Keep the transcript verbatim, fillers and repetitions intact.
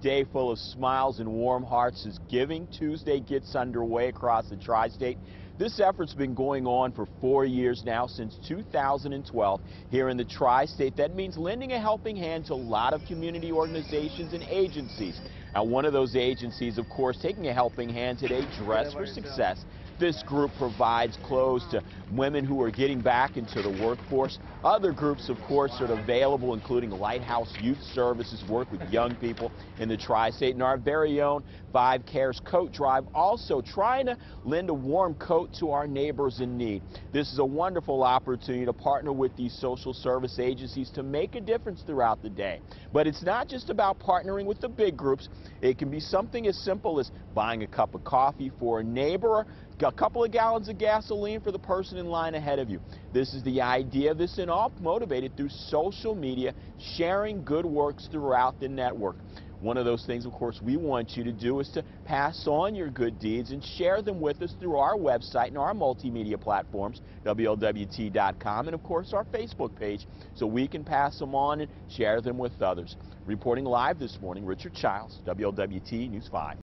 day full of smiles and warm hearts as Giving Tuesday gets underway across the tri-state. This effort's been going on for four years now, since two thousand twelve here in the tri-state. That means lending a helping hand to a lot of community organizations and agencies. Now, one of those agencies, of course, taking a helping hand today, Dress for Success. This group provides clothes to women who are getting back into the workforce. Other groups, of course, are available, including Lighthouse Youth Services, work with young people in the tri-state, and our very own Five Cares Coat Drive, also trying to lend a warm coat to our neighbors in need. This is a wonderful opportunity to partner with these social service agencies to make a difference throughout the day. But it's not just about partnering with the big groups. It can be something as simple as buying a cup of coffee for a neighbor, a couple of gallons of gasoline for the person in line ahead of you. This is the idea of this, and all motivated through social media, sharing good works throughout the network. One of those things, of course, we want you to do is to pass on your good deeds and share them with us through our website and our multimedia platforms, W L W T dot com, and of course our Facebook page, so we can pass them on and share them with others. Reporting live this morning, Richard Childs, W L W T News five.